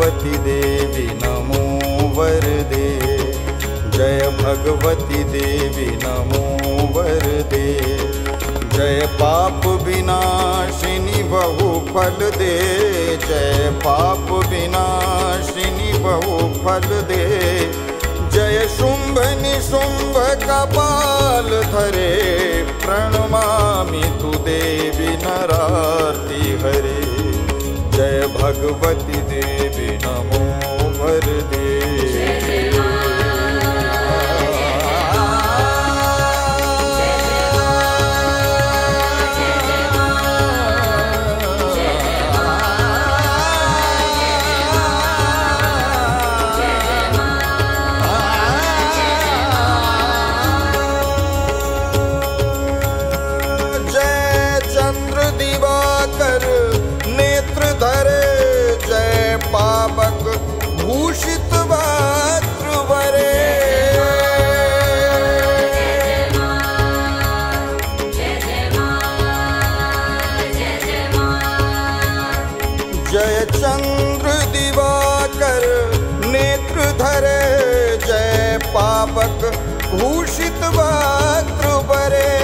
भगवती देवी नमो वरदे, जय भगवती देवी नमो वरदे, जय पाप विनाशिनी बहुफल दे, जय पाप विनाशिनी बहुफल दे, जय शुंभ निशुंभ कपाल धरे, प्रणमामि तु देवी नरार्ति हरे, जय भगवती देवी नमो वरदे। भूषित वक्त्र परे,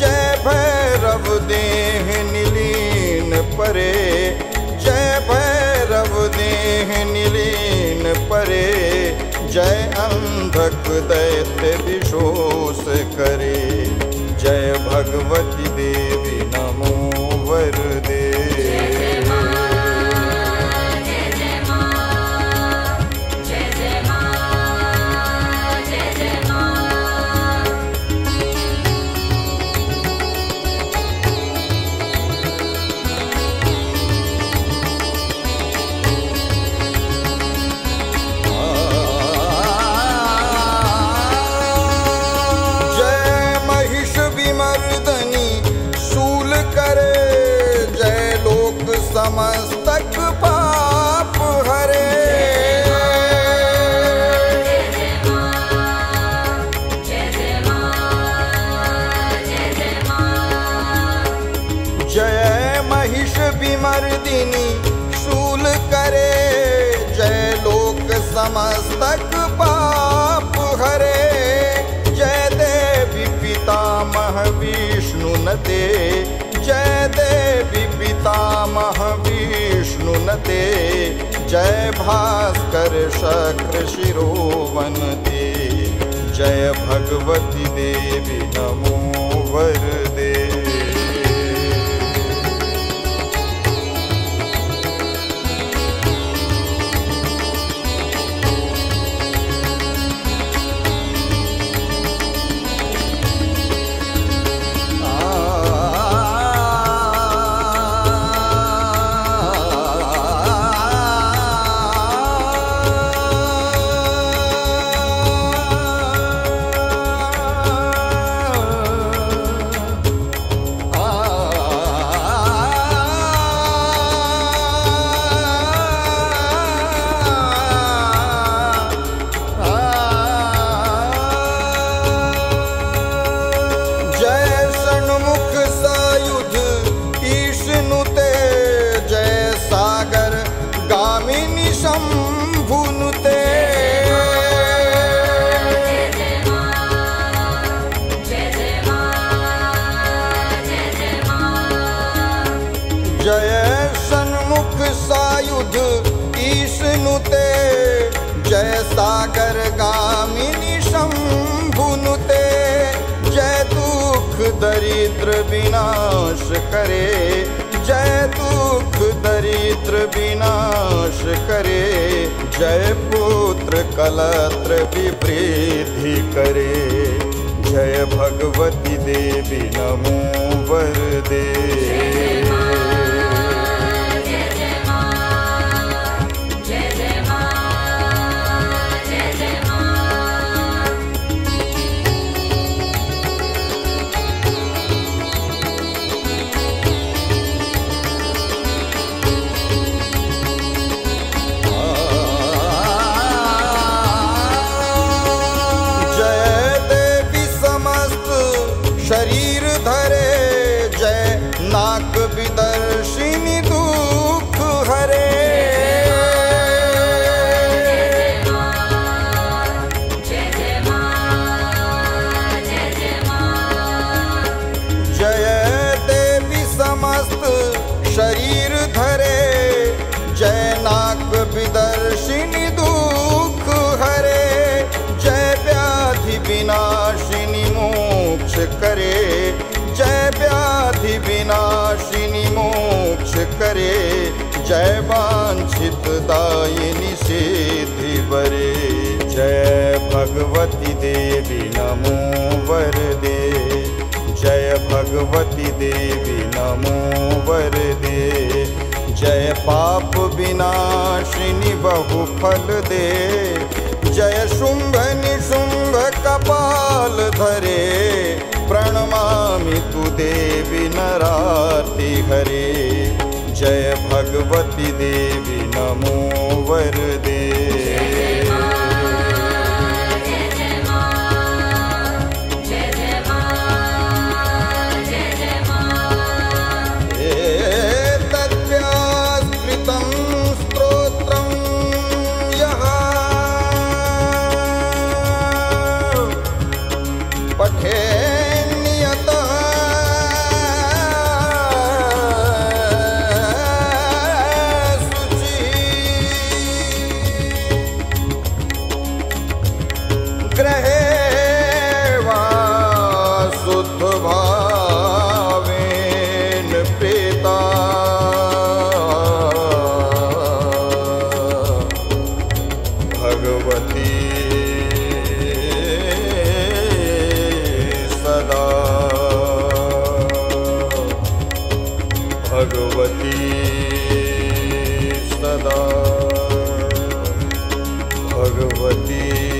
जय भैरव देह निलीन परे, जय भैरव देह निलीन परे, जय अंधक दैत्य विशोष करे, जय भगवती देवी नमो वरदे। समस्तक पाप हरे, जय महिष विमर्दिनी शूल करे, जय लोक समस्तक पाप हरे, जय देवी पितामह विष्णु नते, जय देवी पितामह विष्णु नते, जय भास्कर शक्र शिरोवनते, जय भगवती देवी नमो वरदे। सागर गामिनी शंभुनुते, जय दुख दरिद्र विनाश करे, जय दुख दरिद्र विनाश करे, जय पुत्र कलत्र विवृद्धि करे, जय भगवती देवी नमो वरदे। शरीर धरे, जय ना नाशिनी दुख हरे, जय व्याधि विनाशिनी मोक्ष करे, जय व्याधि विनाशिनी मोक्ष करे, जय वांछित दायिनी सिद्धि बरे, जय भगवती देवी नमो वरदे, जय भगवती देवी नमो वरदे, जय पाप विनाशिनी बहु फल दे, जय शुंभ निशुंभ कपाल धरे, प्रणमामि तु देवी नराति हरे, जय भगवती देवी नमो वरदे। भगवती सदा भगवती।